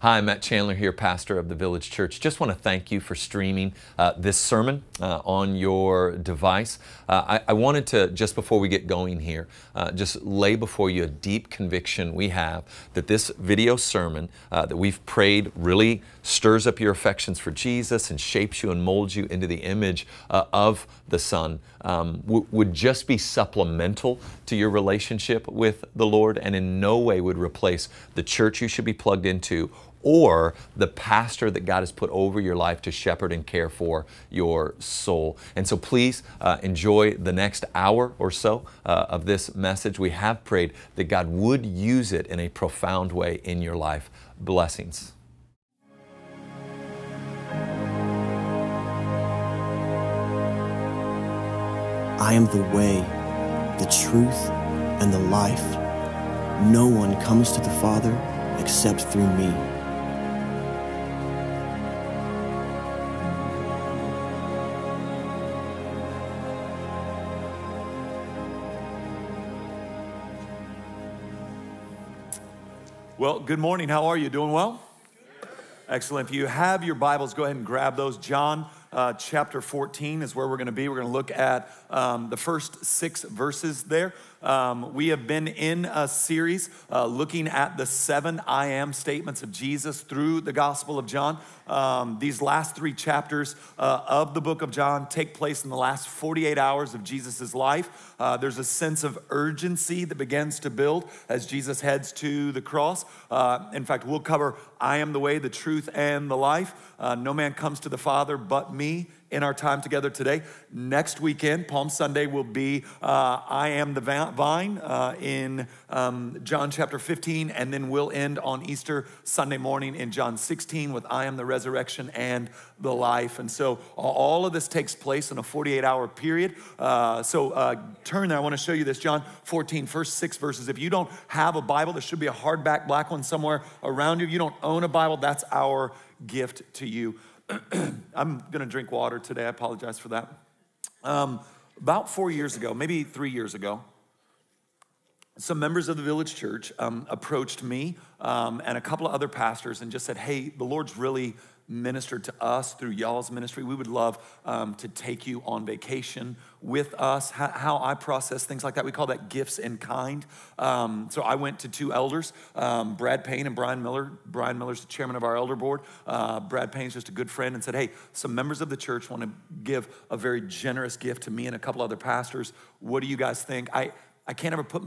Hi, I'm Matt Chandler here, pastor of The Village Church. Just want to thank you for streaming this sermon on your device. I wanted to, just before we get going here, just lay before you a deep conviction we have that this video sermon that we've prayed really stirs up your affections for Jesus and shapes you and molds you into the image of the Son, would just be supplemental to your relationship with the Lord and in no way would replace the church you should be plugged into or the pastor that God has put over your life to shepherd and care for your soul. And so please enjoy the next hour or so of this message. We have prayed that God would use it in a profound way in your life. Blessings. I am the way, the truth, and the life. No one comes to the Father except through me. Well, good morning. How are you? Doing well? Excellent. If you have your Bibles, go ahead and grab those. John chapter 14 is where we're going to be. We're going to look at the first 6 verses there. We have been in a series looking at the 7 I am statements of Jesus through the Gospel of John. These last 3 chapters of the book of John take place in the last 48 hours of Jesus' life. There's a sense of urgency that begins to build as Jesus heads to the cross. In fact, we'll cover I am the way, the truth, and the life. No man comes to the Father but me. In our time together today. Next weekend, Palm Sunday, will be I am the vine in John chapter 15, and then we'll end on Easter Sunday morning in John 16 with I am the resurrection and the life. And so all of this takes place in a 48-hour period. Turn there. I want to show you this, John 14, first 6 verses. If you don't have a Bible, there should be a hardback black one somewhere around you. If you don't own a Bible, that's our gift to you. I'm going to drink water today. I apologize for that. About 4 years ago, maybe 3 years ago, some members of the Village Church approached me and a couple of other pastors and just said, hey, the Lord's really ministered to us through y'all's ministry. We would love to take you on vacation with us, how I process things like that. We call that gifts in kind. So I went to 2 elders, Brad Payne and Brian Miller. Brian Miller's the chairman of our elder board. Brad Payne's just a good friend and said, hey, some members of the church want to give a very generous gift to me and a couple other pastors. What do you guys think? I can't ever put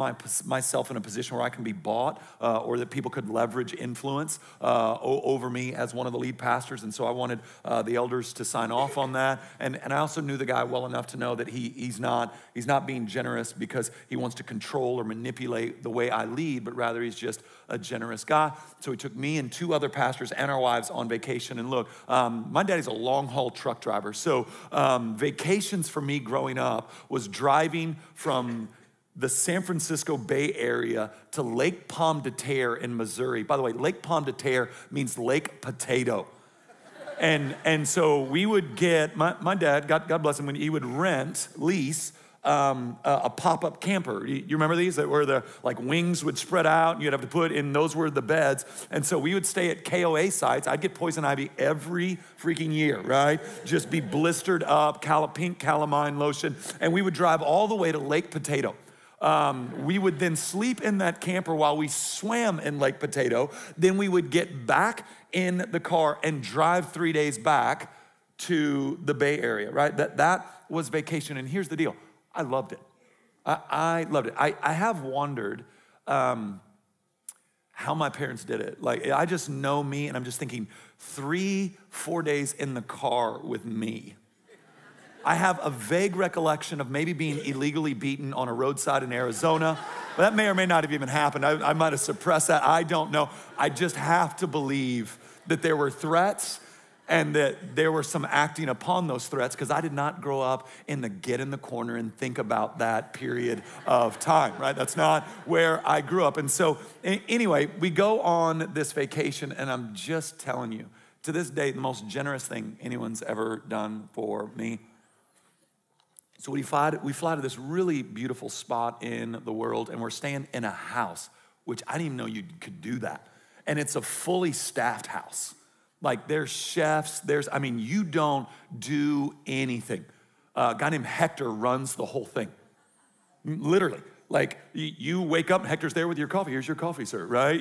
myself in a position where I can be bought or that people could leverage influence over me as one of the lead pastors. And so I wanted the elders to sign off on that. And I also knew the guy well enough to know that he's not being generous because he wants to control or manipulate the way I lead, but rather he's just a generous guy. So he took me and 2 other pastors and our wives on vacation. And look, my daddy's a long-haul truck driver. So vacations for me growing up was driving from the San Francisco Bay Area to Lake Palm de Terre in Missouri. By the way, Lake Palm de Terre means lake potato. And so we would get, my dad, God bless him, when he would lease a pop-up camper. You remember these? That were the, like, wings would spread out and you'd have to put in, those were the beds. And so we would stay at KOA sites. I'd get poison ivy every freaking year, right? Just be blistered up, pink calamine lotion. And we would drive all the way to Lake Potato. We would then sleep in that camper while we swam in Lake Potato. Then we would get back in the car and drive 3 days back to the Bay Area, right? That was vacation. And here's the deal. I loved it. I loved it. I have wondered how my parents did it. Like, I just know me, and I'm just thinking 3-4 days in the car with me. I have a vague recollection of maybe being illegally beaten on a roadside in Arizona. But that may or may not have even happened. I might have suppressed that. I don't know. I just have to believe that there were threats and that there were some acting upon those threats, because I did not grow up in the get in the corner and think about that period of time, right? That's not where I grew up. And so anyway, we go on this vacation, and I'm just telling you, to this day, the most generous thing anyone's ever done for me. So we fly to this really beautiful spot in the world, and we're staying in a house, which I didn't even know you could do that. and it's a fully staffed house. Like there's chefs, there's, I mean, you don't do anything. A guy named Hector runs the whole thing, literally. Like you wake up and Hector's there with your coffee. Here's your coffee, sir, right?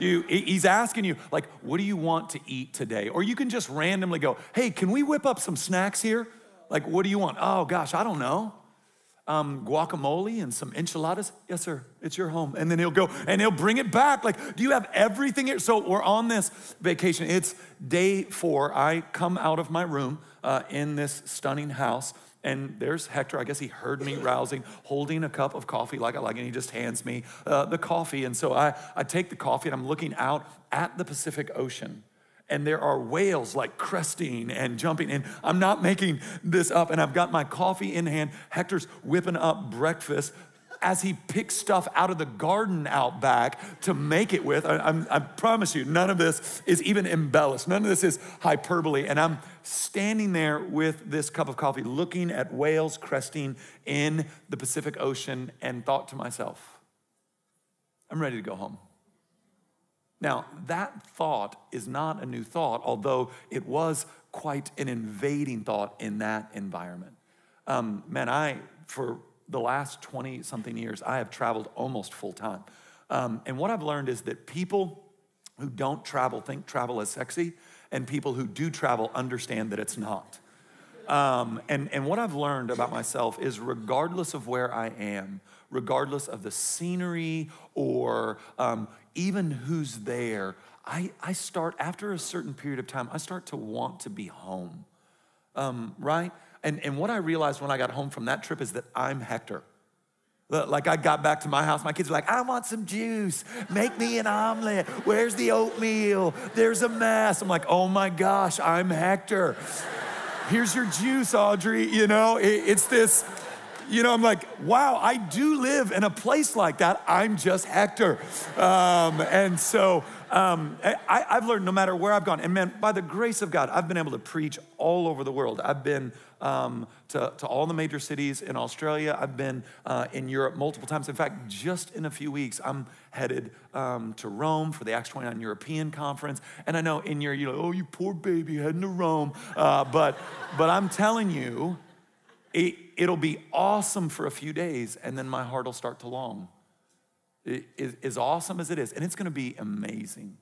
He's asking you, like, what do you want to eat today? Or you can just randomly go, hey, can we whip up some snacks here? Like, what do you want? Oh gosh, I don't know. Guacamole and some enchiladas? Yes, sir, it's your home. And then he'll go and he'll bring it back. Like, do you have everything here? So we're on this vacation. It's day 4. I come out of my room in this stunning house, and there's Hector. I guess he heard me rousing, holding a cup of coffee like I like, and he just hands me the coffee. And so I take the coffee, and I'm looking out at the Pacific Ocean. And there are whales like cresting and jumping. And I'm not making this up. And I've got my coffee in hand. Hector's whipping up breakfast as he picks stuff out of the garden out back to make it with. I promise you, none of this is even embellished. None of this is hyperbole. And I'm standing there with this cup of coffee looking at whales cresting in the Pacific Ocean and thought to myself, I'm ready to go home. Now, that thought is not a new thought, although it was quite an invading thought in that environment. For the last 20-something years, I have traveled almost full time. And what I've learned is that people who don't travel think travel is sexy, and people who do travel understand that it's not. And what I've learned about myself is regardless of where I am, regardless of the scenery or even who's there, I start, after a certain period of time, I start to want to be home, right? And what I realized when I got home from that trip is that I'm Hector. Like I got back to my house, my kids were like, I want some juice, make me an omelet, where's the oatmeal, there's a mess. I'm like, oh my gosh, I'm Hector. Here's your juice, Audrey, you know, it's this, you know, I'm like, wow, I do live in a place like that. I'm just Hector. And so I've learned no matter where I've gone, and man, by the grace of God, I've been able to preach all over the world. I've been to all the major cities in Australia. I've been in Europe multiple times. In fact, just in a few weeks, I'm headed to Rome for the Acts 29 European Conference. And I know in you're like, oh, you poor baby heading to Rome. But I'm telling you, it'll be awesome for a few days, and then my heart will start to long. It is as awesome as it is, and it's gonna be amazing,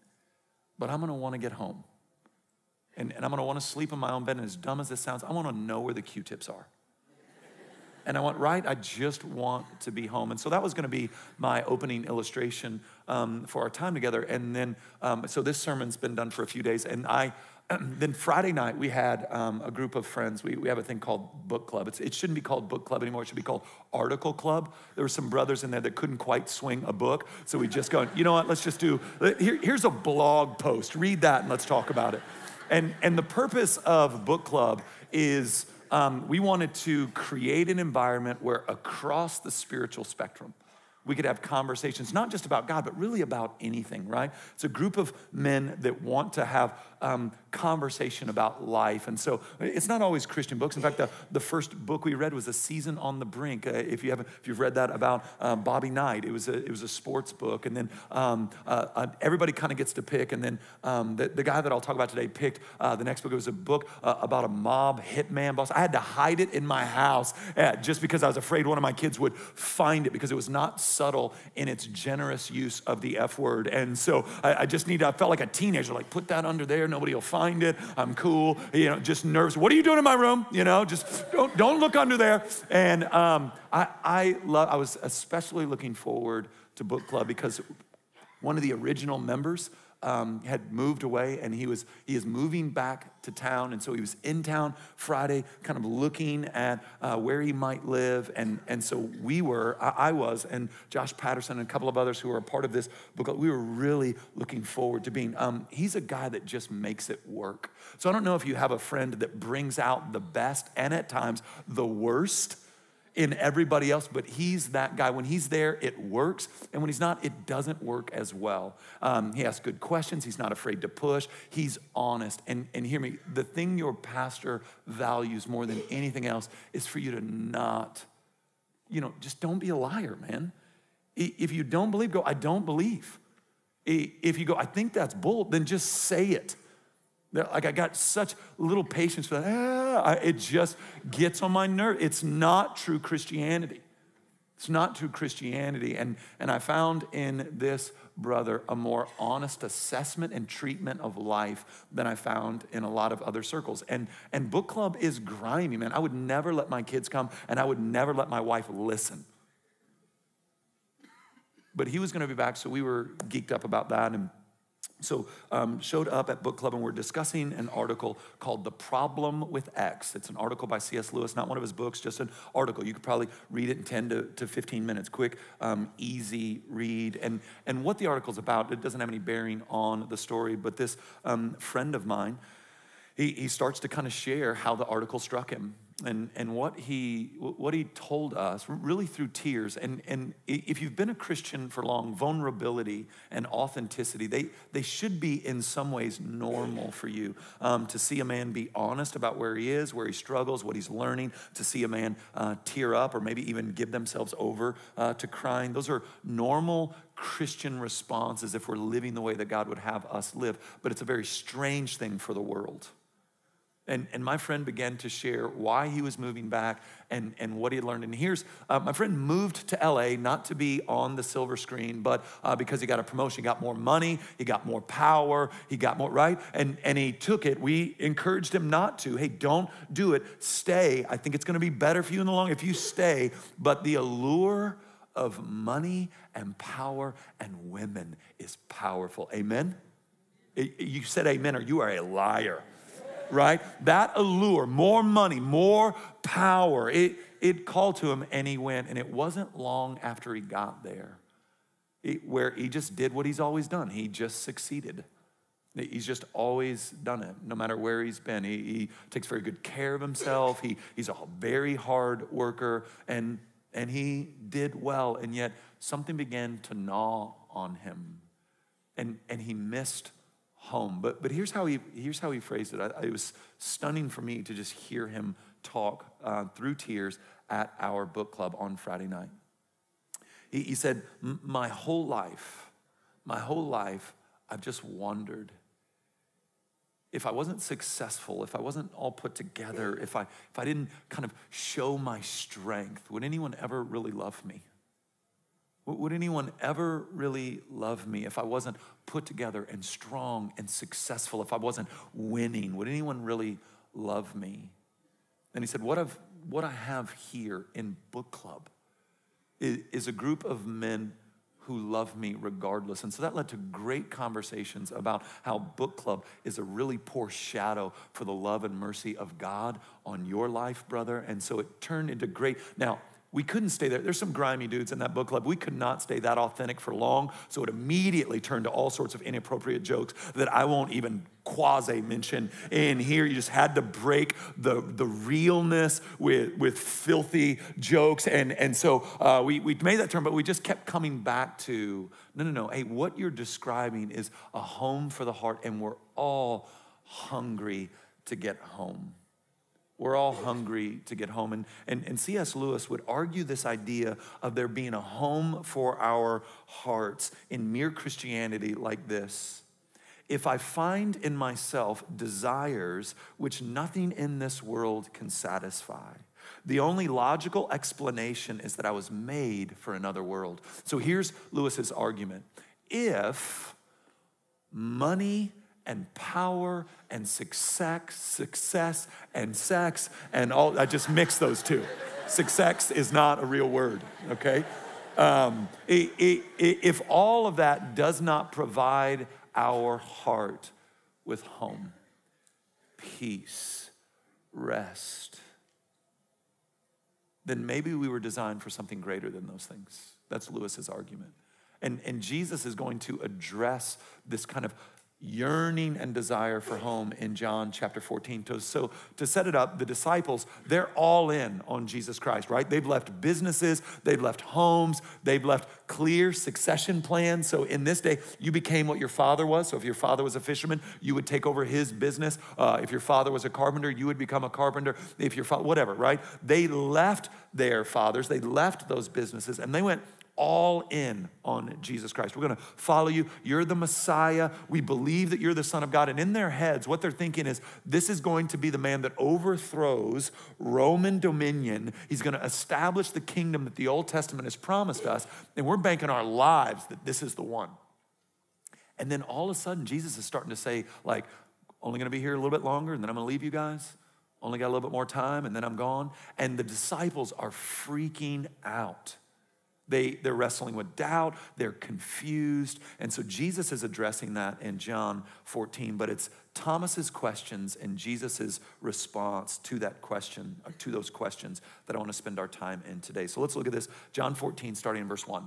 but I'm gonna wanna get home. And I'm gonna wanna sleep in my own bed, and as dumb as this sounds, I wanna know where the Q-tips are. And I went, right, I just want to be home. And so that was gonna be my opening illustration for our time together. And then, so this sermon's been done for a few days, and then Friday night, we had a group of friends. We have a thing called book club. It shouldn't be called book club anymore. It should be called article club. There were some brothers in there that couldn't quite swing a book. So we just go, you know what, let's just do, here's a blog post. Read that and let's talk about it. And the purpose of book club is we wanted to create an environment where across the spiritual spectrum, we could have conversations, not just about God, but really about anything, right? It's a group of men that want to have conversation about life. And so it's not always Christian books. In fact, the first book we read was A Season on the Brink. If you've read that about Bobby Knight, it was a sports book. And then everybody kind of gets to pick. And then the guy that I'll talk about today picked the next book. It was a book about a mob hitman boss. I had to hide it in my house just because I was afraid one of my kids would find it because it was not subtle in its generous use of the F word. And so I felt like a teenager, like put that under there, nobody will find it, I'm cool, you know, just nervous. What are you doing in my room? You know, just don't look under there. And I was especially looking forward to book club because one of the original members had moved away, and he is moving back to town, and so he was in town Friday, kind of looking at where he might live, and so I was, and Josh Patterson and a couple of others who were a part of this book, we were really looking forward to being. He's a guy that just makes it work. So I don't know if you have a friend that brings out the best and at times the worst in everybody else, but he's that guy. When he's there, it works, and when he's not, it doesn't work as well. He asks good questions. He's not afraid to push. He's honest, and hear me, the thing your pastor values more than anything else is for you to not, you know, just don't be a liar, man. If you don't believe, go, I don't believe. If you go, I think that's bull, then just say it. Like, I got such little patience for that. It just gets on my nerve. It's not true Christianity. It's not true Christianity. And I found in this brother a more honest assessment and treatment of life than I found in a lot of other circles. And book club is grimy, man. I would never let my kids come, and I would never let my wife listen. But he was going to be back, so we were geeked up about that. And so showed up at book club, and we're discussing an article called The Problem with X. It's an article by C.S. Lewis, not one of his books, just an article. You could probably read it in 10 to 15 minutes, quick, easy read. And what the article's about, it doesn't have any bearing on the story, but this friend of mine, he starts to kind of share how the article struck him. And what he told us, really through tears, and if you've been a Christian for long, vulnerability and authenticity, they should be in some ways normal for you. To see a man be honest about where he is, where he struggles, what he's learning, to see a man tear up or maybe even give themselves over to crying, those are normal Christian responses if we're living the way that God would have us live. But it's a very strange thing for the world. And my friend began to share why he was moving back and what he had learned. And here's, my friend moved to LA, not to be on the silver screen, but because he got a promotion, he got more money, he got more power, he got more, right? And he took it. We encouraged him not to. Hey, don't do it. Stay. I think it's going to be better for you in the long if you stay. But the allure of money and power and women is powerful. Amen? You said amen, or you are a liar. Right? That allure, more money, more power, it called to him, and he went. And it wasn't long after he got there where he just did what he's always done. He just succeeded. He's just always done it, no matter where he's been. He takes very good care of himself. He's a very hard worker, and he did well. And yet something began to gnaw on him, and he missed home. But here's how he phrased it. It was stunning for me to just hear him talk through tears at our book club on Friday night. He said, my whole life, I've just wondered. If I wasn't successful, if I wasn't all put together, if I didn't kind of show my strength, would anyone ever really love me? Would anyone ever really love me if I wasn't put together and strong and successful, if I wasn't winning? Would anyone really love me? And he said, what I have here in book club is a group of men who love me regardless. And so that led to great conversations about how book club is a really poor shadow for the love and mercy of God on your life, brother. And so it turned into great. Now, we couldn't stay there. There's some grimy dudes in that book club. We could not stay that authentic for long, so it immediately turned to all sorts of inappropriate jokes that I won't even quasi-mention in here. You just had to break the realness with filthy jokes. And so we made that turn, but we just kept coming back to, no. Hey, what you're describing is a home for the heart, and we're all hungry to get home. We're all hungry to get home. And C.S. Lewis would argue this idea of there being a home for our hearts in mere Christianity like this. If I find in myself desires which nothing in this world can satisfy, the only logical explanation is that I was made for another world. So here's Lewis's argument. If money and power and success and sex and all, I just mixed those two. Success is not a real word, okay? If all of that does not provide our heart with home, peace, rest, then maybe we were designed for something greater than those things. That's Lewis's argument. And Jesus is going to address this kind of yearning and desire for home in John chapter 14. So to set it up, the disciples, they're all in on Jesus Christ, right? They've left businesses, they've left homes, they've left clear succession plans. So in this day, you became what your father was. So if your father was a fisherman, you would take over his business. If your father was a carpenter, you would become a carpenter. If your father, whatever, right? They left their fathers, they left those businesses, and they went all in on Jesus Christ. We're going to follow you. You're the Messiah. We believe that you're the Son of God. And in their heads, what they're thinking is, this is going to be the man that overthrows Roman dominion. He's going to establish the kingdom that the Old Testament has promised us. And we're banking our lives that this is the one. And then all of a sudden, Jesus is starting to say, like, only going to be here a little bit longer, and then I'm going to leave you guys. Only got a little bit more time, and then I'm gone. And the disciples are freaking out. They're wrestling with doubt. They're confused. And so Jesus is addressing that in John 14, but it's Thomas's questions and Jesus's response to that question, or to those questions, that I want to spend our time in today. So let's look at this. John 14, starting in verse 1.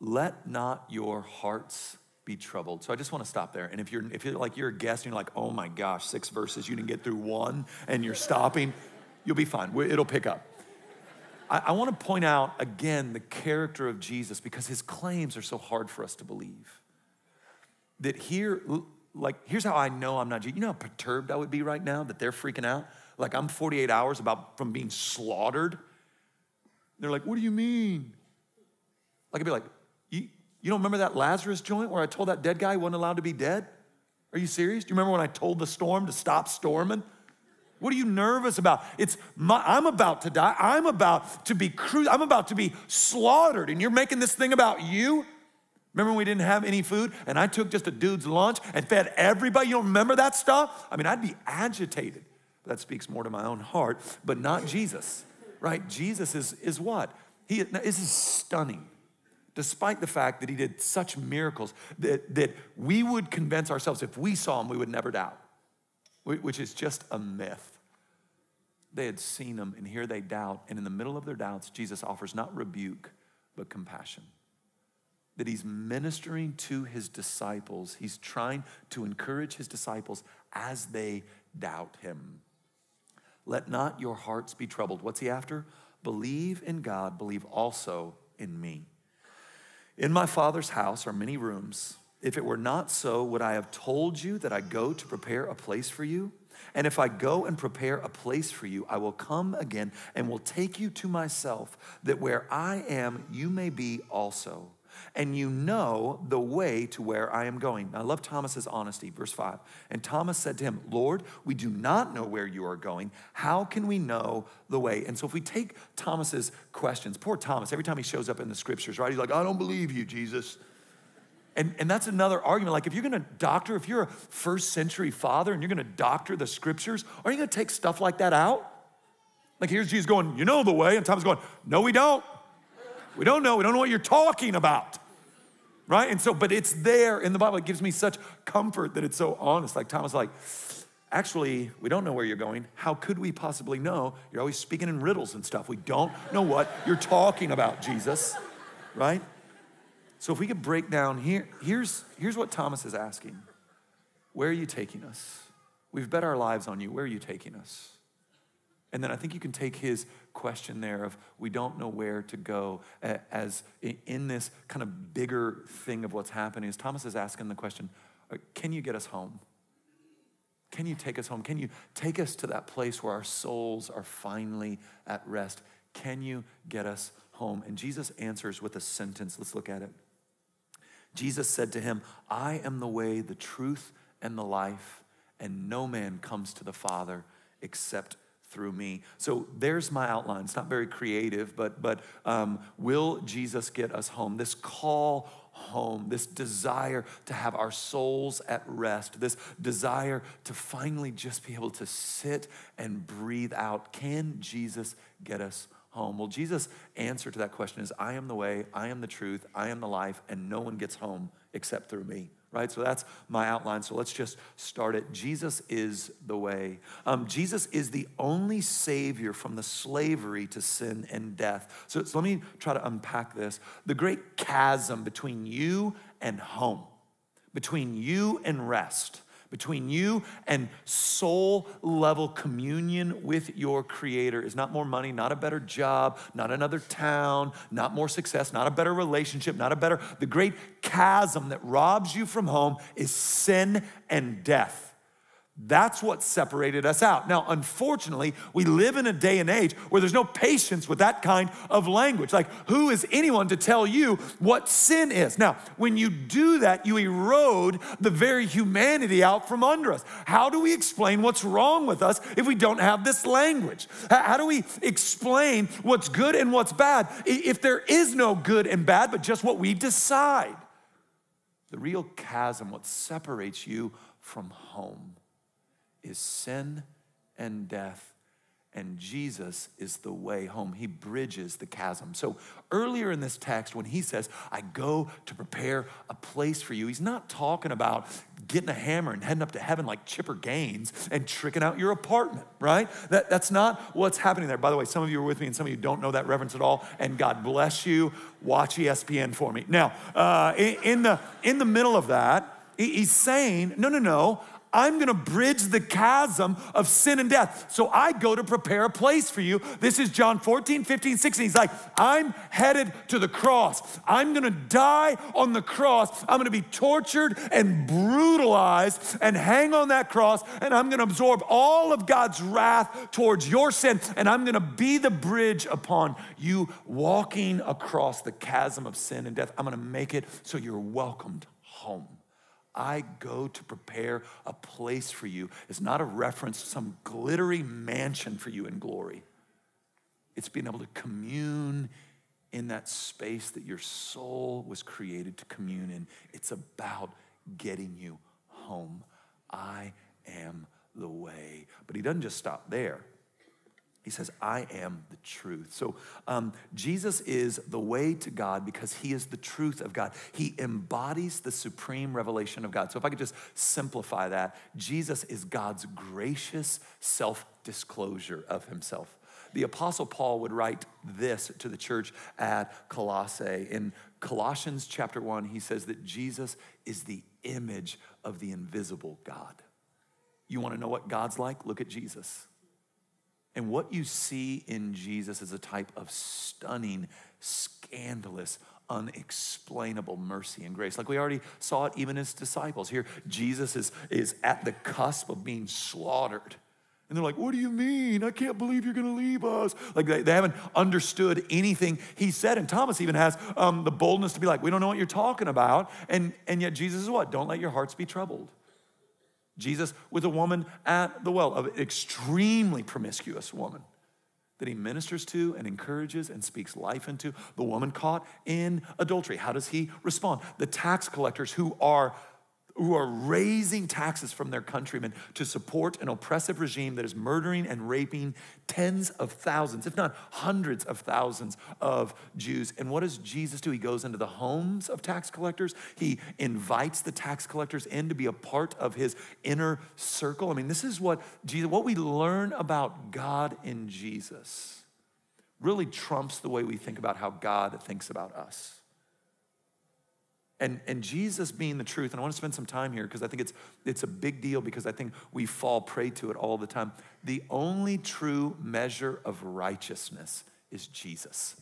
Let not your hearts be troubled. So I just want to stop there. And if you're like, you're a guest and you're like, oh my gosh, 6 verses, you didn't get through 1 and you're stopping, you'll be fine. It'll pick up. I want to point out again the character of Jesus, because his claims are so hard for us to believe. That here, like, here's how I know I'm not Jesus. You know how perturbed I would be right now that they're freaking out? Like, I'm 48 hours from being slaughtered. They're like, what do you mean? Like, I'd be like, you don't remember that Lazarus joint where I told that dead guy he wasn't allowed to be dead? Are you serious? Do you remember when I told the storm to stop storming? What are you nervous about? I'm about to die. I'm about to be crucified. I'm about to be slaughtered, and you're making this thing about you? Remember when we didn't have any food, and I took just a dude's lunch and fed everybody? You don't remember that stuff? I mean, I'd be agitated. That speaks more to my own heart, but not Jesus, right? Jesus is what? This is stunning. Despite the fact that he did such miracles that we would convince ourselves if we saw him, we would never doubt, which is just a myth. They had seen him, and here they doubt. And in the middle of their doubts, Jesus offers not rebuke, but compassion. That he's ministering to his disciples. He's trying to encourage his disciples as they doubt him. Let not your hearts be troubled. What's he after? Believe in God, believe also in me. In my Father's house are many rooms. If it were not so, would I have told you that I go to prepare a place for you? And if I go and prepare a place for you, I will come again and will take you to myself, that where I am, you may be also. And you know the way to where I am going. I love Thomas's honesty, verse 5. And Thomas said to him, Lord, we do not know where you are going. How can we know the way? And so if we take Thomas's questions, poor Thomas, every time he shows up in the scriptures, right? He's like, I don't believe you, Jesus. And that's another argument. Like, if you're a first century father and you're gonna doctor the scriptures, are you gonna take stuff like that out? Like, here's Jesus going, you know the way. And Thomas going, no, we don't. We don't know. We don't know what you're talking about, right? And so, but it's there in the Bible. It gives me such comfort that it's so honest. Like, Thomas, like, actually, we don't know where you're going. How could we possibly know? You're always speaking in riddles and stuff. We don't know what you're talking about, Jesus, right? So if we could break down here, here's what Thomas is asking. Where are you taking us? We've bet our lives on you. Where are you taking us? And then I think you can take his question there of, we don't know where to go, as in this kind of bigger thing of what's happening, is Thomas is asking the question, can you get us home? Can you take us home? Can you take us to that place where our souls are finally at rest? Can you get us home? And Jesus answers with a sentence. Let's look at it. Jesus said to him, I am the way, the truth, and the life, and no man comes to the Father except through me. So there's my outline. It's not very creative, but will Jesus get us home? This call home, this desire to have our souls at rest, this desire to finally just be able to sit and breathe out. Can Jesus get us home? Well, Jesus' answer to that question is, I am the way, I am the truth, I am the life, and no one gets home except through me. Right? So that's my outline. So let's just start it. Jesus is the way. Jesus is the only savior from the slavery to sin and death. So let me try to unpack this. The great chasm between you and home, between you and rest, between you and soul-level communion with your Creator is not more money, not a better job, not another town, not more success, not a better relationship, the great chasm that robs you from home is sin and death. That's what separated us out. Now, unfortunately, we live in a day and age where there's no patience with that kind of language. Like, who is anyone to tell you what sin is? Now, when you do that, you erode the very humanity out from under us. How do we explain what's wrong with us if we don't have this language? How do we explain what's good and what's bad if there is no good and bad, but just what we decide? The real chasm, what separates you from home, is sin and death, and Jesus is the way home. He bridges the chasm. So earlier in this text, when he says, I go to prepare a place for you, he's not talking about getting a hammer and heading up to heaven like Chipper Gaines and tricking out your apartment, right? That's not what's happening there. By the way, some of you are with me and some of you don't know that reference at all, and God bless you. Watch ESPN for me. Now, in the middle of that, he's saying, no, I'm gonna bridge the chasm of sin and death. So I go to prepare a place for you. This is John 14, 15, 16. He's like, I'm headed to the cross. I'm gonna die on the cross. I'm gonna be tortured and brutalized and hang on that cross, and I'm gonna absorb all of God's wrath towards your sin, and I'm gonna be the bridge upon you walking across the chasm of sin and death. I'm gonna make it so you're welcomed home. I go to prepare a place for you. It's not a reference to some glittery mansion for you in glory. It's being able to commune in that space that your soul was created to commune in. It's about getting you home. I am the way. But he doesn't just stop there. He says, I am the truth. So Jesus is the way to God because he is the truth of God. He embodies the supreme revelation of God. So if I could just simplify that, Jesus is God's gracious self-disclosure of himself. The Apostle Paul would write this to the church at Colossae. In Colossians chapter 1, he says that Jesus is the image of the invisible God. You want to know what God's like? Look at Jesus. And what you see in Jesus is a type of stunning, scandalous, unexplainable mercy and grace. Like we already saw it even as disciples. Here, Jesus is at the cusp of being slaughtered. And they're like, what do you mean? I can't believe you're gonna leave us. Like they haven't understood anything he said. And Thomas even has the boldness to be like, we don't know what you're talking about. And yet Jesus is what? Don't let your hearts be troubled. Jesus with a woman at the well, an extremely promiscuous woman that he ministers to and encourages and speaks life into. The woman caught in adultery. How does he respond? The tax collectors who are raising taxes from their countrymen to support an oppressive regime that is murdering and raping tens of thousands, if not hundreds of thousands of Jews. And what does Jesus do? He goes into the homes of tax collectors. He invites the tax collectors in to be a part of his inner circle. I mean, this is what Jesus, what we learn about God in Jesus really trumps the way we think about how God thinks about us. And Jesus being the truth, and I want to spend some time here because I think it's a big deal because I think we fall prey to it all the time. The only true measure of righteousness is Jesus,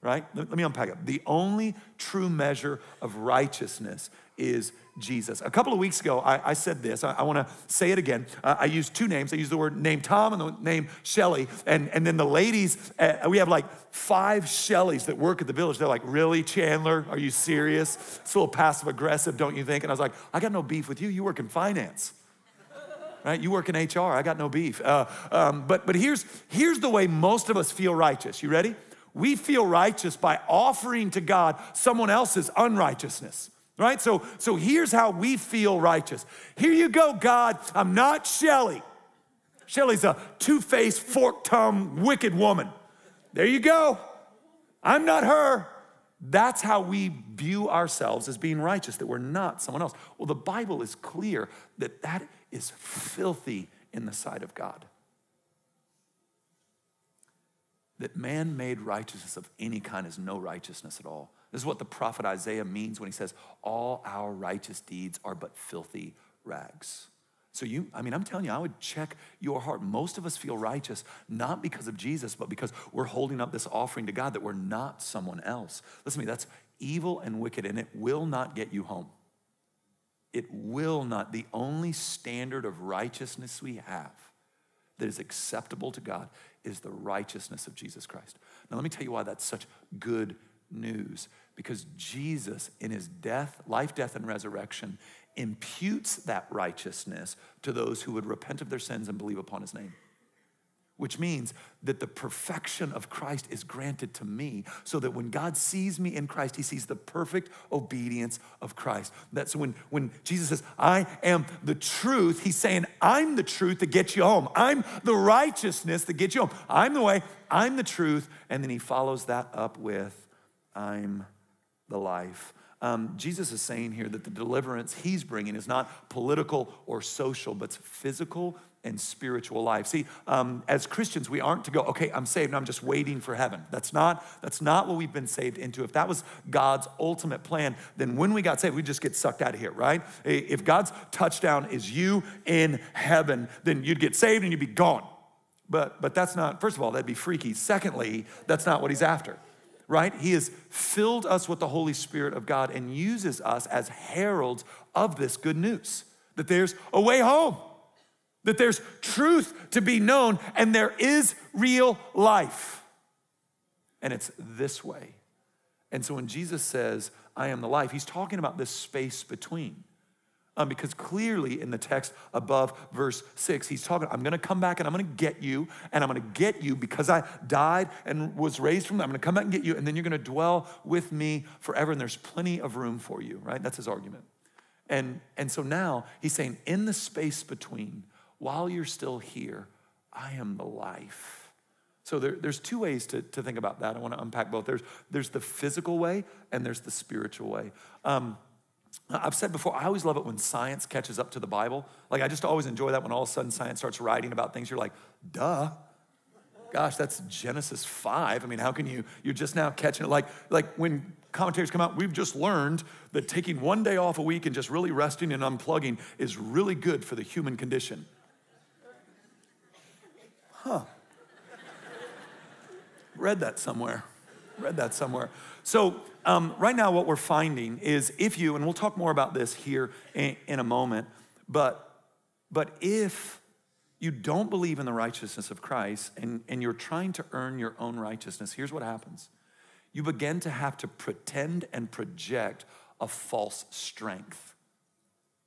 right? Let me unpack it. The only true measure of righteousness is Jesus. A couple of weeks ago, I said this. I want to say it again. I used two names. I used the word name Tom and the name Shelly. And then the ladies, we have like 5 Shelleys that work at the Village. They're like, really, Chandler? Are you serious? It's a little passive aggressive, don't you think? And I was like, I got no beef with you. You work in finance, right? You work in HR. I got no beef. But here's the way most of us feel righteous. You ready? We feel righteous by offering to God someone else's unrighteousness. Right? So here's how we feel righteous. Here you go, God. I'm not Shelly. Shelly's a two-faced, fork-tongued, wicked woman. There you go. I'm not her. That's how we view ourselves as being righteous, that we're not someone else. Well, the Bible is clear that that is filthy in the sight of God. That man-made righteousness of any kind is no righteousness at all. This is what the prophet Isaiah means when he says, all our righteous deeds are but filthy rags. So I'm telling you, I would check your heart. Most of us feel righteous, not because of Jesus, but because we're holding up this offering to God that we're not someone else. Listen to me, that's evil and wicked, and it will not get you home. It will not. The only standard of righteousness we have that is acceptable to God is the righteousness of Jesus Christ. Now, let me tell you why that's such good news. Because Jesus, in his death, life, death, and resurrection, imputes that righteousness to those who would repent of their sins and believe upon his name. Which means that the perfection of Christ is granted to me, so that when God sees me in Christ, he sees the perfect obedience of Christ. That's when Jesus says, I am the truth, he's saying, I'm the truth that gets you home. I'm the righteousness that gets you home. I'm the way, I'm the truth. And then he follows that up with, I'm the life. Jesus is saying here that the deliverance he's bringing is not political or social, but it's physical and spiritual life. See, as Christians, we aren't to go, okay, I'm saved and I'm just waiting for heaven. That's not what we've been saved into. If that was God's ultimate plan, then when we got saved, we just get sucked out of here, right? If God's touchdown is you in heaven, then you'd get saved and you'd be gone. But that's not, first of all, that'd be freaky. Secondly, that's not what he's after, right? He has filled us with the Holy Spirit of God and uses us as heralds of this good news, that there's a way home, that there's truth to be known, and there is real life. And it's this way. And so when Jesus says, I am the life, he's talking about this space between. Because clearly in the text above verse 6, he's talking, I'm going to come back and I'm going to get you, and I'm going to get you because I died and was raised from them. I'm going to come back and get you, and then you're going to dwell with me forever, and there's plenty of room for you, right? That's his argument. And so now he's saying, in the space between, while you're still here, I am the life. So there's two ways to think about that. I want to unpack both. There's the physical way and there's the spiritual way. I've said before, I always love it when science catches up to the Bible. Like, I just always enjoy that when all of a sudden science starts writing about things. You're like, duh. Gosh, that's Genesis 5. I mean, how can you're just now catching it. Like when commentators come out, we've just learned that taking one day off a week and just really resting and unplugging is really good for the human condition. Huh. Read that somewhere. So right now what we're finding is if you, and we'll talk more about this here in a moment, but if you don't believe in the righteousness of Christ and you're trying to earn your own righteousness, here's what happens. You begin to have to pretend and project a false strength.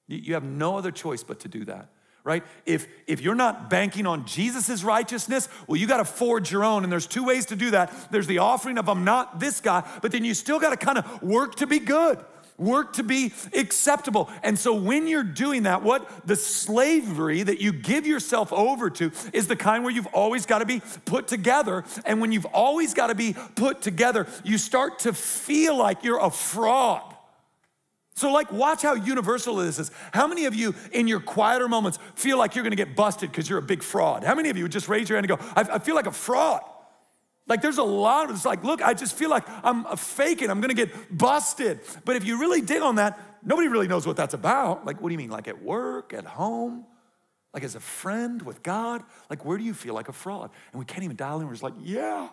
You have no other choice but to do that. Right? If you're not banking on Jesus' righteousness, well, you got to forge your own. And there's two ways to do that. There's the offering of I'm not this guy, but then you still got to kind of work to be good, work to be acceptable. And so when you're doing that, what the slavery that you give yourself over to is the kind where you've always got to be put together. And when you've always got to be put together, you start to feel like you're a fraud. So like, watch how universal this is. How many of you in your quieter moments feel like you're gonna get busted because you're a big fraud? How many of you would just raise your hand and go, I feel like a fraud? Like there's a lot of, it's like, look, I just feel like I'm faking, I'm gonna get busted. But if you really dig on that, nobody really knows what that's about. Like, what do you mean? Like at work, at home? Like as a friend with God? Like, where do you feel like a fraud? And we can't even dial in, we're just like, yeah.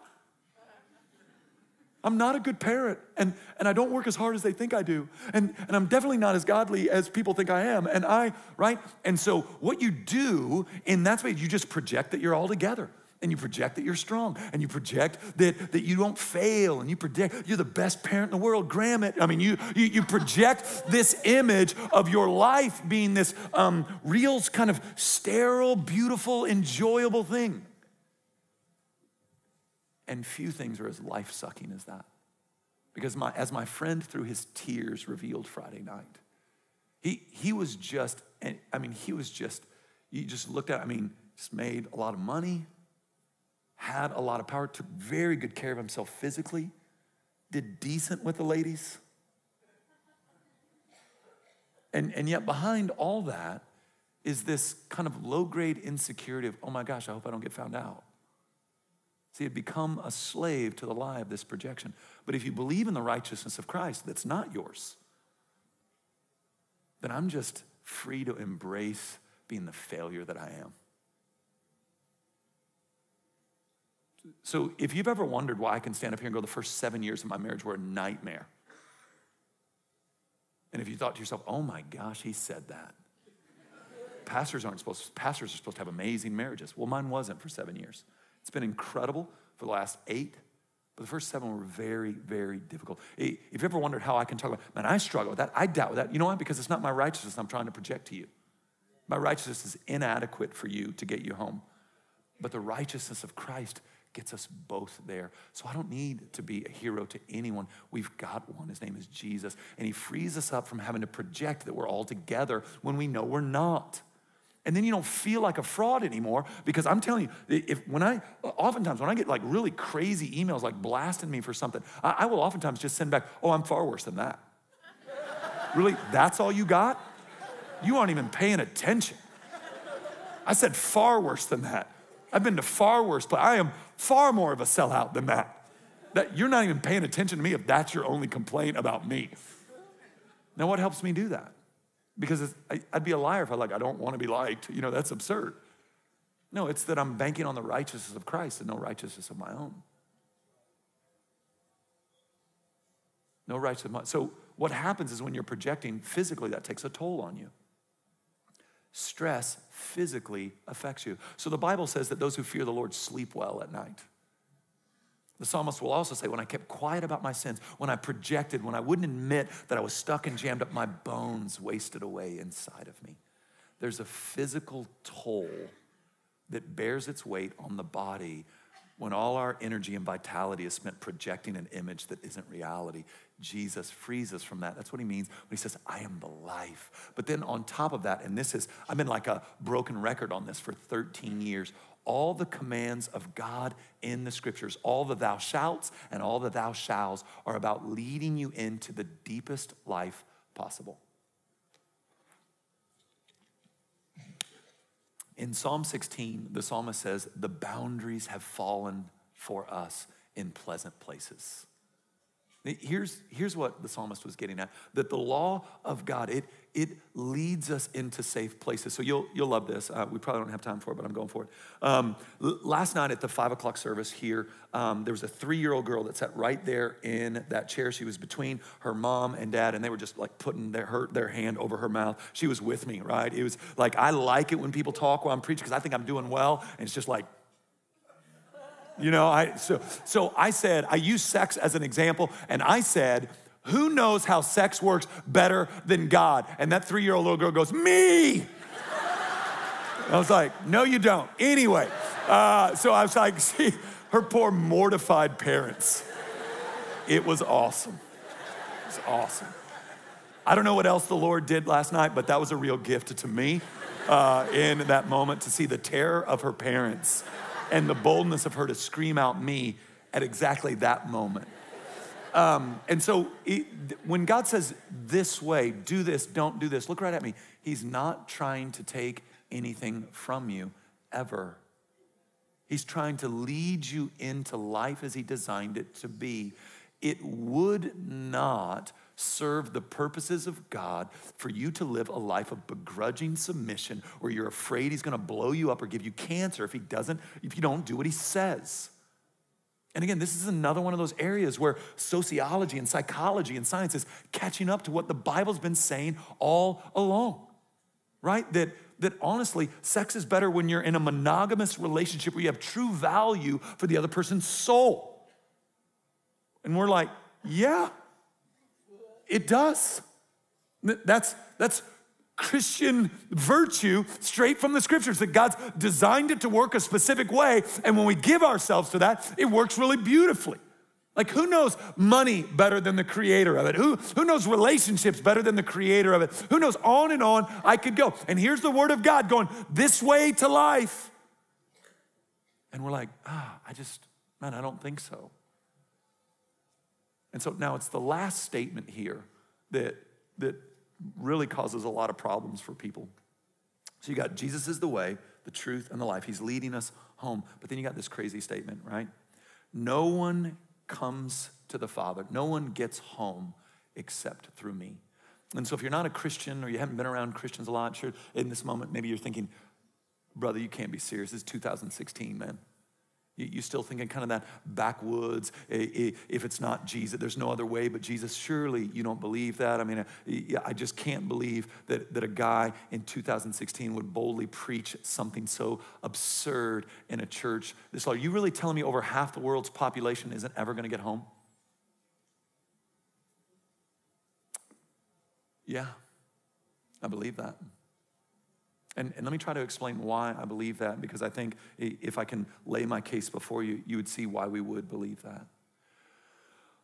I'm not a good parent, and I don't work as hard as they think I do, and I'm definitely not as godly as people think I am, and I, right? And so what you do in that space, you just project that you're all together, and you project that you're strong, and you project that you don't fail, and you project you're the best parent in the world, Grandma. I mean, you project this image of your life being this real kind of sterile, beautiful, enjoyable thing. And few things are as life-sucking as that. Because as my friend through his tears revealed Friday night, he was just, I mean, he was just, you just looked at, I mean, just made a lot of money, had a lot of power, took very good care of himself physically, did decent with the ladies. And yet behind all that is this kind of low-grade insecurity of, oh my gosh, I hope I don't get found out. See, it become a slave to the lie of this projection. But if you believe in the righteousness of Christ that's not yours, then I'm just free to embrace being the failure that I am. So if you've ever wondered why I can stand up here and go, the first 7 years of my marriage were a nightmare. And if you thought to yourself, oh my gosh, he said that. Pastors are supposed to have amazing marriages. Well, mine wasn't for 7 years. It's been incredible for the last 8, but the first 7 were very, very difficult. If you ever wondered how I can talk about, man, I struggle with that, I doubt with that. You know why? Because it's not my righteousness I'm trying to project to you. My righteousness is inadequate for you to get you home. But the righteousness of Christ gets us both there. So I don't need to be a hero to anyone. We've got one. His name is Jesus. And he frees us up from having to project that we're all together when we know we're not. And then you don't feel like a fraud anymore, because I'm telling you, oftentimes when I get like really crazy emails like blasting me for something, I will oftentimes just send back, oh, I'm far worse than that. Really, that's all you got? You aren't even paying attention. I said far worse than that. I've been to far worse, but I am far more of a sellout than that. You're not even paying attention to me if that's your only complaint about me. Now, what helps me do that? Because I'd be a liar if I don't want to be liked. You know, that's absurd. No, it's that I'm banking on the righteousness of Christ and no righteousness of my own. No righteousness of my own. So what happens is when you're projecting physically, that takes a toll on you. Stress physically affects you. So the Bible says that those who fear the Lord sleep well at night. The psalmist will also say, when I kept quiet about my sins, when I projected, when I wouldn't admit that I was stuck and jammed up, my bones wasted away inside of me. There's a physical toll that bears its weight on the body when all our energy and vitality is spent projecting an image that isn't reality. Jesus frees us from that. That's what he means when he says, I am the life. But then on top of that, and this is, I've been like a broken record on this for 13 years, all the commands of God in the scriptures, all the thou shalts and all the thou shalls are about leading you into the deepest life possible. In Psalm 16, the psalmist says, the boundaries have fallen for us in pleasant places. Here's what the psalmist was getting at, that the law of God, it leads us into safe places. So you'll love this. We probably don't have time for it, but I'm going for it. Last night at the 5 o'clock service here, there was a 3-year-old girl that sat right there in that chair. She was between her mom and dad, and they were just like putting their hand over her mouth. She was with me, right? It was like, I like it when people talk while I'm preaching because I think I'm doing well, and it's just like, you know, so I said, I used sex as an example, and I said, who knows how sex works better than God? And that 3-year-old little girl goes, me! I was like, no, you don't. Anyway, so I was like, see, her poor mortified parents. It was awesome. It's awesome. I don't know what else the Lord did last night, but that was a real gift to me in that moment to see the terror of her parents and the boldness of her to scream out me at exactly that moment. And so when God says this way, do this, don't do this, look right at me. He's not trying to take anything from you ever. He's trying to lead you into life as he designed it to be. It would not serve the purposes of God for you to live a life of begrudging submission where you're afraid he's gonna blow you up or give you cancer if you don't do what he says. And again, this is another one of those areas where sociology and psychology and science is catching up to what the Bible's been saying all along, right? That honestly, sex is better when you're in a monogamous relationship where you have true value for the other person's soul. And we're like, yeah, it does. That's Christian virtue straight from the scriptures, that God's designed it to work a specific way, and when we give ourselves to that, it works really beautifully. Like, who knows money better than the creator of it? Who knows relationships better than the creator of it? Who knows? On and on I could go. And here's the word of God going this way to life. And we're like, man, I don't think so. And so now it's the last statement here that really causes a lot of problems for people. So you got Jesus is the way, the truth, and the life. He's leading us home. But then you got this crazy statement, right? No one comes to the Father. No one gets home except through me. And so if you're not a Christian or you haven't been around Christians a lot, sure, in this moment, maybe you're thinking, brother, you can't be serious. It's 2016, man. You still thinking kind of that backwoods, if it's not Jesus, there's no other way but Jesus. Surely you don't believe that. I mean, I just can't believe that a guy in 2016 would boldly preach something so absurd in a church. Are you really telling me over half the world's population isn't ever going to get home? Yeah, I believe that. And let me try to explain why I believe that, because I think if I can lay my case before you, you would see why we would believe that.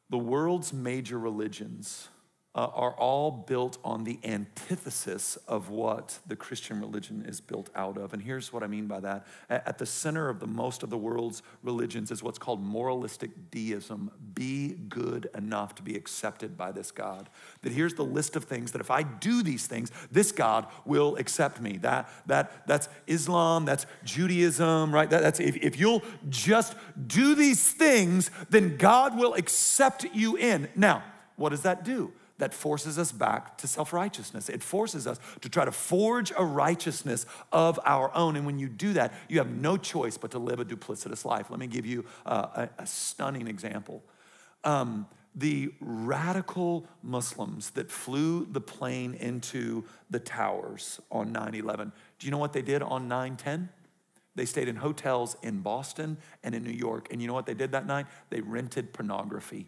The world's major religions are all built on the antithesis of what the Christian religion is built out of. And here's what I mean by that. At the center of most of the world's religions is what's called moralistic deism. Be good enough to be accepted by this God. That here's the list of things that if I do these things, this God will accept me. That's Islam, that's Judaism, right? That's if you'll just do these things, then God will accept you in. Now, what does that do? That forces us back to self-righteousness. It forces us to try to forge a righteousness of our own. And when you do that, you have no choice but to live a duplicitous life. Let me give you a stunning example. The radical Muslims that flew the plane into the towers on 9/11, do you know what they did on 9/10? They stayed in hotels in Boston and in New York. And you know what they did that night? They rented pornography.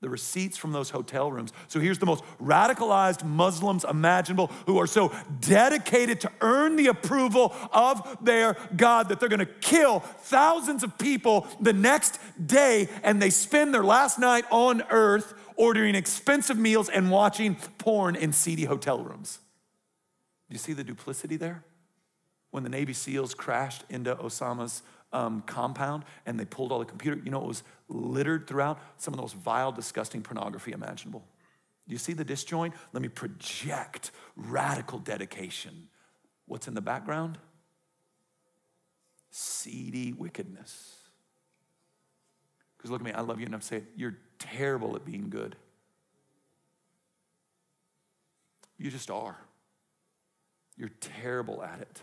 The receipts from those hotel rooms. So here's the most radicalized Muslims imaginable who are so dedicated to earn the approval of their God that they're gonna kill thousands of people the next day, and they spend their last night on earth ordering expensive meals and watching porn in seedy hotel rooms. You see the duplicity there? When the Navy SEALs crashed into Osama's compound and they pulled all the computer, you know, it was littered throughout some of the most vile, disgusting pornography imaginable. You see the disjoint? Let me project radical dedication. What's in the background? Seedy wickedness. Because look at me, I love you enough to say, you're terrible at being good. You just are. You're terrible at it.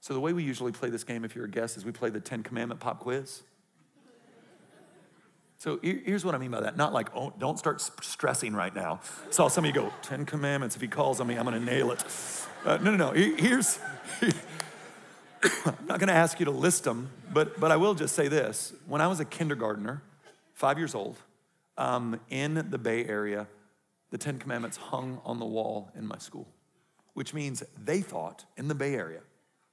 So the way we usually play this game, if you're a guest, is we play the 10 Commandment pop quiz. So here's what I mean by that. Not like, oh, don't start stressing right now. Saw some of you go, 10 commandments. If he calls on me, I'm gonna nail it. No. I'm not gonna ask you to list them, but I will just say this. When I was a kindergartner, 5 years old, in the Bay Area, the 10 Commandments hung on the wall in my school, which means they thought in the Bay Area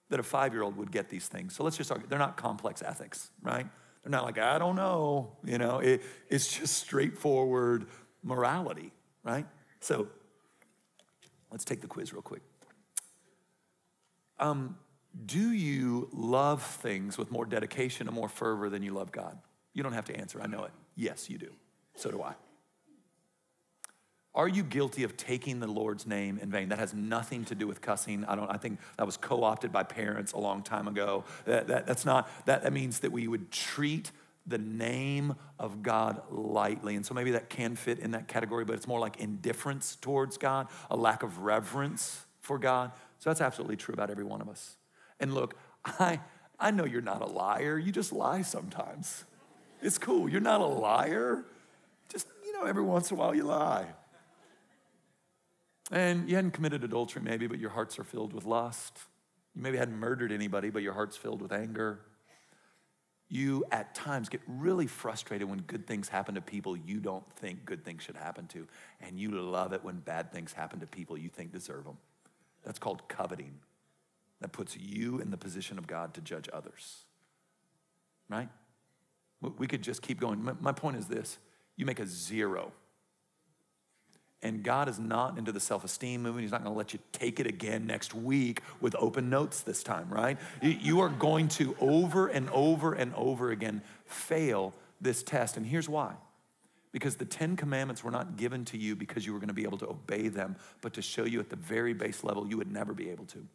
that a five-year-old would get these things. So let's just argue, they're not complex ethics, right? They're not like, I don't know, you know, it's just straightforward morality, right? So let's take the quiz real quick. Do you love things with more dedication and more fervor than you love God? You don't have to answer, I know it. Yes, you do, so do I. Are you guilty of taking the Lord's name in vain? That has nothing to do with cussing. I think that was co-opted by parents a long time ago. That means that we would treat the name of God lightly. And so maybe that can fit in that category, but it's more like indifference towards God, a lack of reverence for God. So that's absolutely true about every one of us. And look, I know you're not a liar. You just lie sometimes. It's cool, you're not a liar. Just, you know, every once in a while you lie. And you hadn't committed adultery maybe, but your hearts are filled with lust. You maybe hadn't murdered anybody, but your heart's filled with anger. You at times get really frustrated when good things happen to people you don't think good things should happen to. And you love it when bad things happen to people you think deserve them. That's called coveting. That puts you in the position of God to judge others, right? We could just keep going. My point is this, you make a zero. And God is not into the self-esteem movement. He's not gonna let you take it again next week with open notes this time, right? You are going to over and over and over again fail this test. And here's why. Because the 10 Commandments were not given to you because you were gonna be able to obey them, but to show you at the very base level you would never be able to.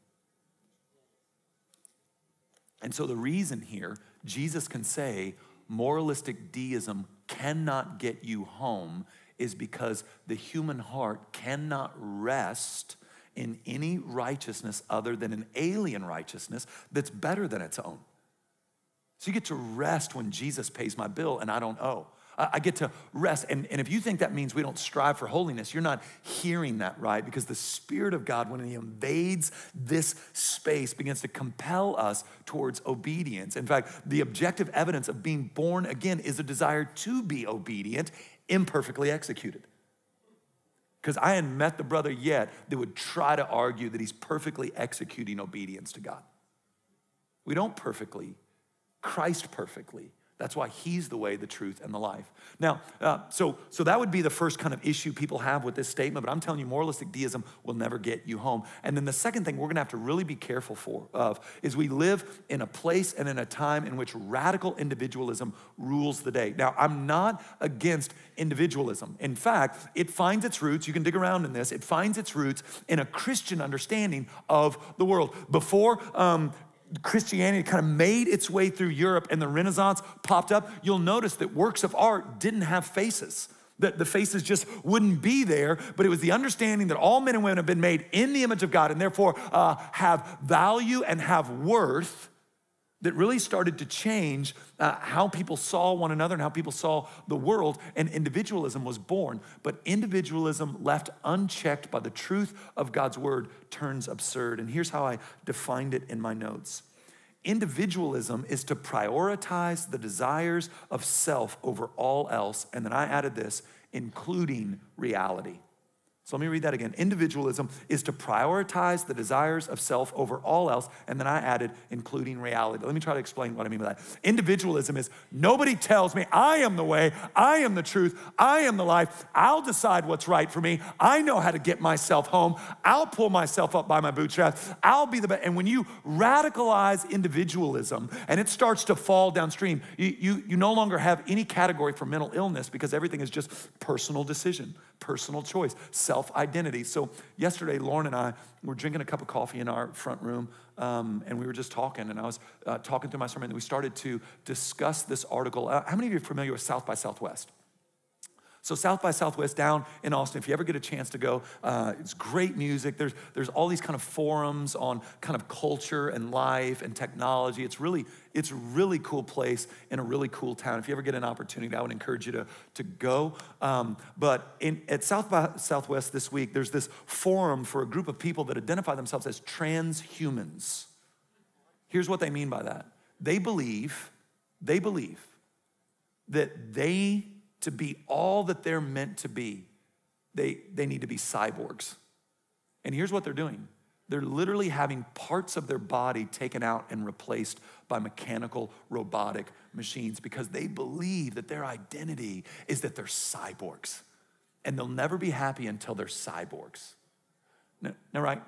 And so the reason here, Jesus can say moralistic deism cannot get you home is because the human heart cannot rest in any righteousness other than an alien righteousness that's better than its own. So you get to rest when Jesus pays my bill and I don't owe. I get to rest. And if you think that means we don't strive for holiness, you're not hearing that right, because the Spirit of God, when he invades this space, begins to compel us towards obedience. In fact, the objective evidence of being born again is a desire to be obedient, imperfectly executed. Because I hadn't met the brother yet that would try to argue that he's perfectly executing obedience to God. We don't perfectly, Christ perfectly. That's why he's the way, the truth, and the life. Now, so that would be the first kind of issue people have with this statement, but I'm telling you, moralistic deism will never get you home. And then the second thing we're gonna have to really be careful is we live in a place and in a time in which radical individualism rules the day. Now, I'm not against individualism. In fact, it finds its roots, you can dig around in this, it finds its roots in a Christian understanding of the world. Before Christianity kind of made its way through Europe and the Renaissance popped up, you'll notice that works of art didn't have faces, that the faces just wouldn't be there, but it was the understanding that all men and women have been made in the image of God and therefore have value and have worth that really started to change how people saw one another and how people saw the world, and individualism was born. But individualism left unchecked by the truth of God's word turns absurd. And here's how I defined it in my notes. Individualism is to prioritize the desires of self over all else. And then I added this, including reality. So let me read that again. Individualism is to prioritize the desires of self over all else. And then I added, including reality. Let me try to explain what I mean by that. Individualism is nobody tells me I am the way, I am the truth, I am the life. I'll decide what's right for me. I know how to get myself home. I'll pull myself up by my bootstraps. I'll be the best. And when you radicalize individualism and it starts to fall downstream, you no longer have any category for mental illness, because everything is just personal decision, personal choice, self-identity. So yesterday, Lauren and I were drinking a cup of coffee in our front room, and we were just talking, and I was talking through my sermon, and we started to discuss this article. How many of you are familiar with South by Southwest? So South by Southwest down in Austin, if you ever get a chance to go, it's great music. There's all these kind of forums on kind of culture and life and technology. It's a really cool place in a really cool town. If you ever get an opportunity, I would encourage you to go. But at South by Southwest this week, there's this forum for a group of people that identify themselves as transhumans. Here's what they mean by that. They believe that they, to be all that they're meant to be, they need to be cyborgs. And here's what they're doing. They're literally having parts of their body taken out and replaced by mechanical, robotic machines, because they believe that their identity is that they're cyborgs. And they'll never be happy until they're cyborgs. Now right?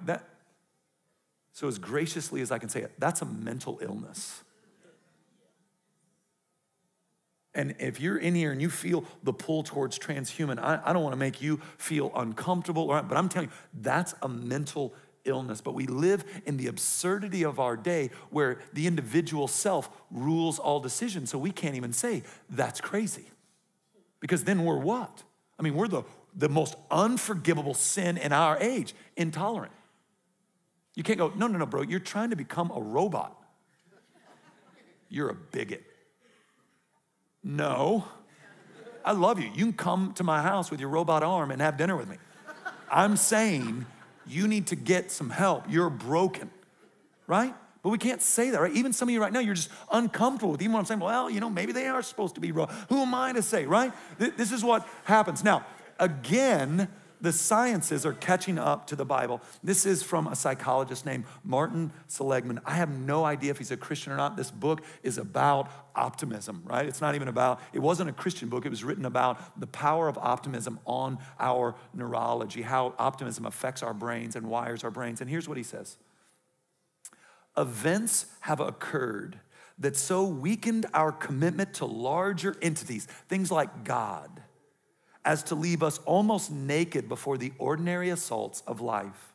So as graciously as I can say it, that's a mental illness. And if you're in here and you feel the pull towards transhuman, I don't want to make you feel uncomfortable, but I'm telling you, that's a mental illness. But we live in the absurdity of our day where the individual self rules all decisions, so we can't even say that's crazy. Because then we're what? I mean, we're the most unforgivable sin in our age, intolerant. You can't go, no, bro, you're trying to become a robot. You're a bigot. No, I love you. You can come to my house with your robot arm and have dinner with me. I'm saying you need to get some help. You're broken, right? But we can't say that, right? Even some of you right now, you're just uncomfortable with even what I'm saying. Well, you know, maybe they are supposed to be wrong. Who am I to say, right? This is what happens. Now, again, the sciences are catching up to the Bible. This is from a psychologist named Martin Seligman. I have no idea if he's a Christian or not. This book is about optimism, right? It's not even about, it wasn't a Christian book. It was written about the power of optimism on our neurology, how optimism affects our brains and wires our brains. And here's what he says. Events have occurred that so weakened our commitment to larger entities, things like God, as to leave us almost naked before the ordinary assaults of life.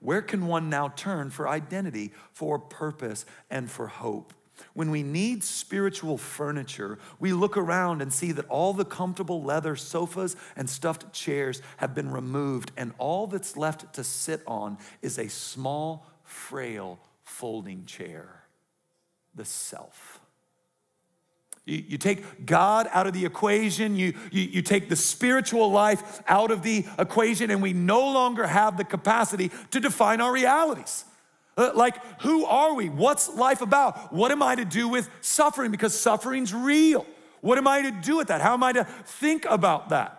Where can one now turn for identity, for purpose, and for hope? When we need spiritual furniture, we look around and see that all the comfortable leather sofas and stuffed chairs have been removed, and all that's left to sit on is a small, frail folding chair, the self. You take God out of the equation. You take the spiritual life out of the equation, and we no longer have the capacity to define our realities. Like, who are we? What's life about? What am I to do with suffering? Because suffering's real. What am I to do with that? How am I to think about that?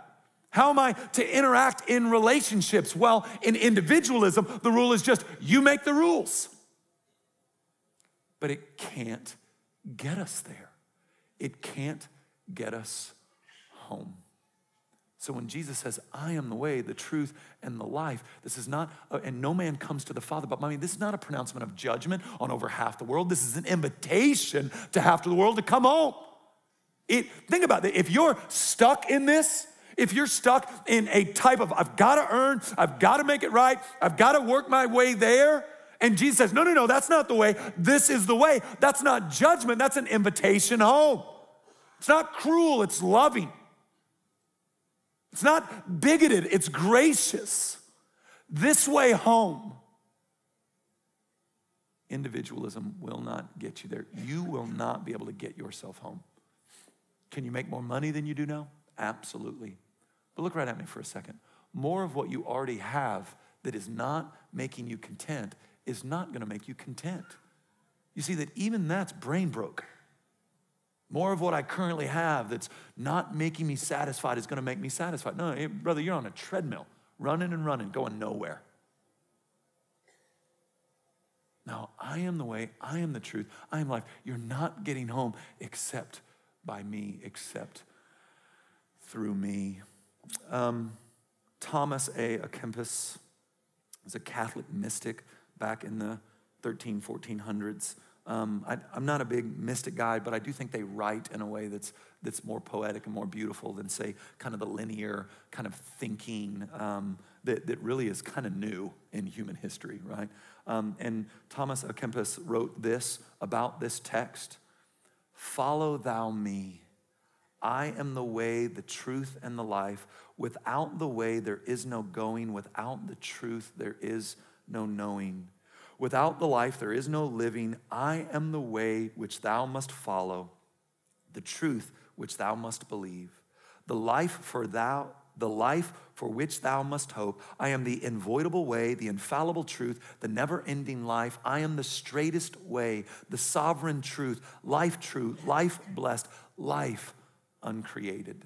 How am I to interact in relationships? Well, in individualism, the rule is just you make the rules. But it can't get us there. It can't get us home. So when Jesus says, I am the way, the truth, and the life, this is not, and no man comes to the Father, but I mean, this is not a pronouncement of judgment on over half the world. This is an invitation to half of the world to come home. Think about it. If you're stuck in this, if you're stuck in a type of, I've got to earn, I've got to make it right, I've got to work my way there, and Jesus says, no, no, no, that's not the way. This is the way. That's not judgment. That's an invitation home. It's not cruel. It's loving. It's not bigoted. It's gracious. This way home. Individualism will not get you there. You will not be able to get yourself home. Can you make more money than you do now? Absolutely. But look right at me for a second. More of what you already have that is not making you content is not going to make you content. You see that even that's brain broke. More of what I currently have that's not making me satisfied is going to make me satisfied. No, hey, brother, you're on a treadmill, running and running, going nowhere. Now, I am the way, I am the truth, I am life. You're not getting home except by me, except through me. Thomas à Kempis was a Catholic mystic back in the 1400s. I'm not a big mystic guy, but I do think they write in a way that's more poetic and more beautiful than, say, kind of the linear kind of thinking that really is kind of new in human history, right? And Thomas à Kempis wrote this about this text: "Follow thou me. I am the way, the truth, and the life. Without the way, there is no going. Without the truth, there is no knowing. Without the life, there is no living. I am the way which thou must follow, the truth which thou must believe, the life for which thou must hope. I am the unavoidable way, the infallible truth, the never-ending life. I am the straightest way, the sovereign truth, life blessed, life uncreated."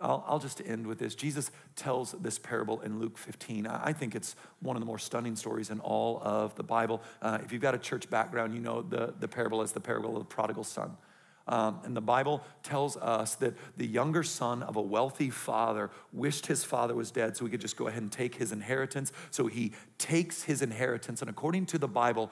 I'll just end with this. Jesus tells this parable in Luke 15. I think it's one of the more stunning stories in all of the Bible. If you've got a church background, you know the parable is the parable of the prodigal son. And the Bible tells us that the younger son of a wealthy father wished his father was dead so he could just go ahead and take his inheritance. So he takes his inheritance, and according to the Bible,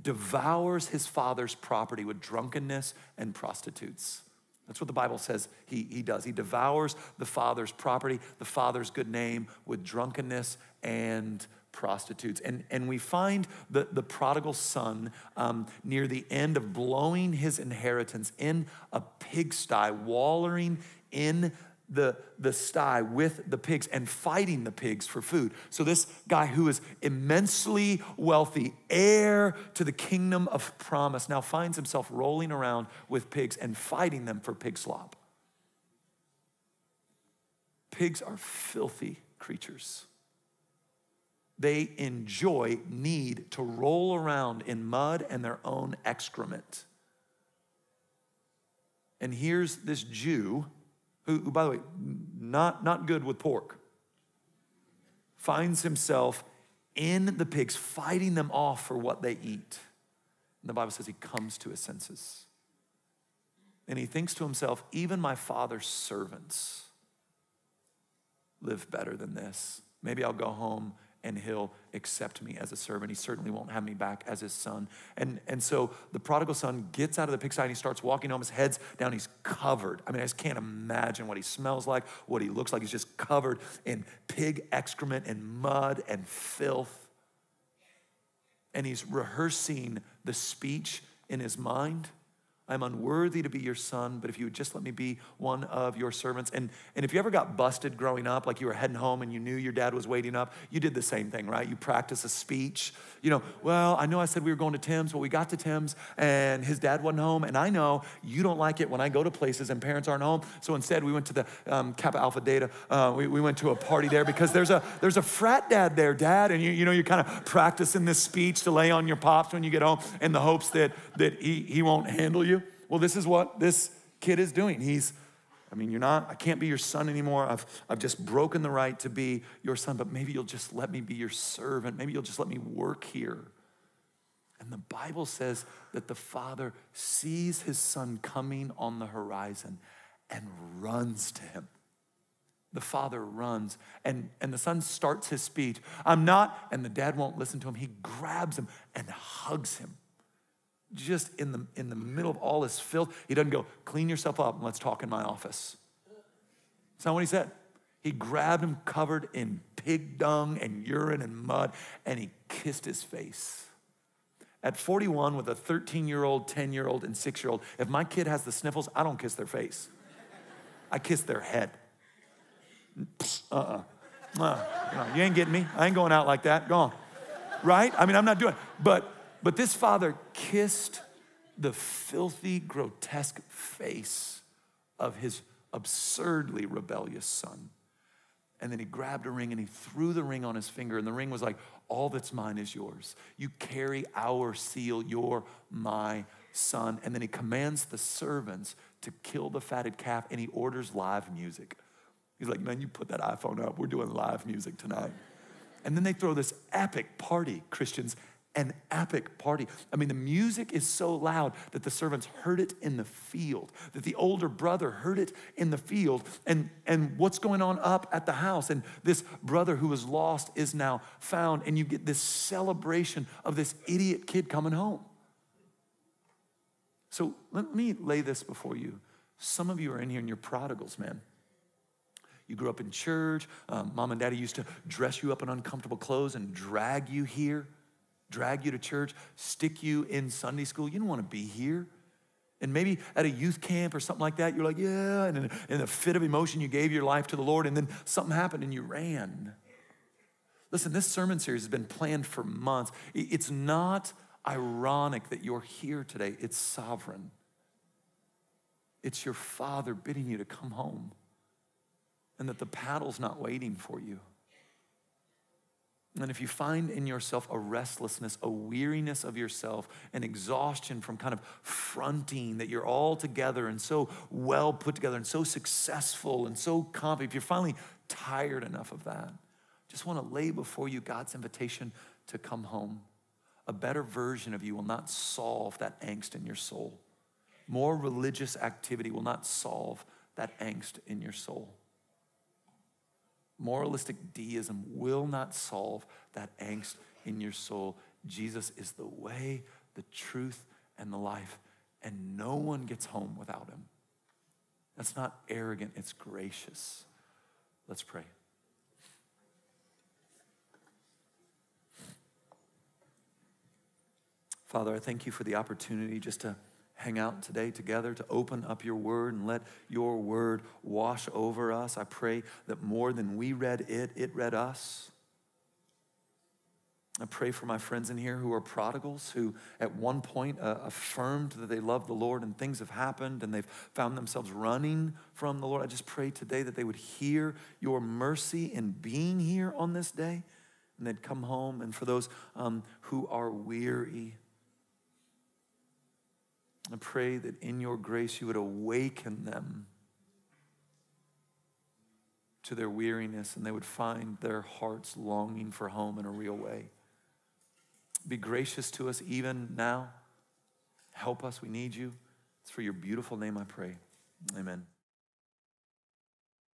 devours his father's property with drunkenness and prostitutes. That's what the Bible says he does. He devours the father's property, the father's good name, with drunkenness and prostitutes. And we find the prodigal son near the end of blowing his inheritance in a pigsty, wallowing in the sty with the pigs and fighting the pigs for food. So this guy who is immensely wealthy, heir to the kingdom of promise, now finds himself rolling around with pigs and fighting them for pig slop. Pigs are filthy creatures. They enjoy, need to roll around in mud and their own excrement. And here's this Jew, who, by the way, not good with pork, finds himself in the pigs, fighting them off for what they eat. And the Bible says he comes to his senses. And he thinks to himself, even my father's servants live better than this. Maybe I'll go home and he'll accept me as a servant. He certainly won't have me back as his son. And so the prodigal son gets out of the pigsty and he starts walking home. His head's down, he's covered. I mean, I just can't imagine what he smells like, what he looks like. He's just covered in pig excrement and mud and filth. And he's rehearsing the speech in his mind. I'm unworthy to be your son, but if you would just let me be one of your servants. And if you ever got busted growing up, like you were heading home and you knew your dad was waiting up, you did the same thing, right? You practice a speech. You know, well, I know I said we were going to Tim's, but we got to Tim's and his dad wasn't home. And I know you don't like it when I go to places and parents aren't home. So instead we went to the Kappa Alpha Data. We went to a party there because there's a frat dad there, dad. And you know, you're kind of practicing this speech to lay on your pops when you get home in the hopes that he won't handle you. Well, this is what this kid is doing. I can't be your son anymore. I've just broken the right to be your son, but maybe you'll just let me be your servant. Maybe you'll just let me work here. And the Bible says that the father sees his son coming on the horizon and runs to him. The father runs, and the son starts his speech. I'm not, and the dad won't listen to him. He grabs him and hugs him. Just in the middle of all his filth, he doesn't go, clean yourself up and let's talk in my office. It's not what he said. He grabbed him covered in pig dung and urine and mud, and he kissed his face. At 41, with a 13-year-old, 10-year-old, and 6-year-old, if my kid has the sniffles, I don't kiss their face. I kiss their head. You ain't getting me. I ain't going out like that. Go on. Right? I mean, I'm not doing it. But this father kissed the filthy, grotesque face of his absurdly rebellious son. And then he grabbed a ring and he threw the ring on his finger, and the ring was like, all that's mine is yours. You carry our seal, you're my son. And then he commands the servants to kill the fatted calf, and he orders live music. He's like, man, you put that iPhone up. We're doing live music tonight. And then they throw this epic party, Christians, an epic party. I mean, the music is so loud that the servants heard it in the field, that the older brother heard it in the field, and what's going on up at the house, and this brother who was lost is now found, and you get this celebration of this idiot kid coming home. So let me lay this before you. Some of you are in here and you're prodigals, man. You grew up in church. Mom and daddy used to dress you up in uncomfortable clothes and drag you here, drag you to church, stick you in Sunday school. You don't want to be here. And maybe at a youth camp or something like that, you're like, yeah, and in a fit of emotion, you gave your life to the Lord, and then something happened and you ran. Listen, this sermon series has been planned for months. It's not ironic that you're here today. It's sovereign. It's your father bidding you to come home, and that the paddle's not waiting for you. And if you find in yourself a restlessness, a weariness of yourself, an exhaustion from kind of fronting that you're all together and so well put together and so successful and so confident, if you're finally tired enough of that, just want to lay before you God's invitation to come home. A better version of you will not solve that angst in your soul. More religious activity will not solve that angst in your soul. Moralistic deism will not solve that angst in your soul. Jesus is the way, the truth, and the life, and no one gets home without him. That's not arrogant, it's gracious. Let's pray. Father, I thank you for the opportunity just to hang out today together, to open up your word and let your word wash over us. I pray that more than we read it, it read us. I pray for my friends in here who are prodigals, who at one point affirmed that they love the Lord and things have happened and they've found themselves running from the Lord. I just pray today that they would hear your mercy in being here on this day and they'd come home. And for those who are weary, I pray that in your grace you would awaken them to their weariness and they would find their hearts longing for home in a real way. Be gracious to us even now. Help us, we need you. It's for your beautiful name I pray. Amen.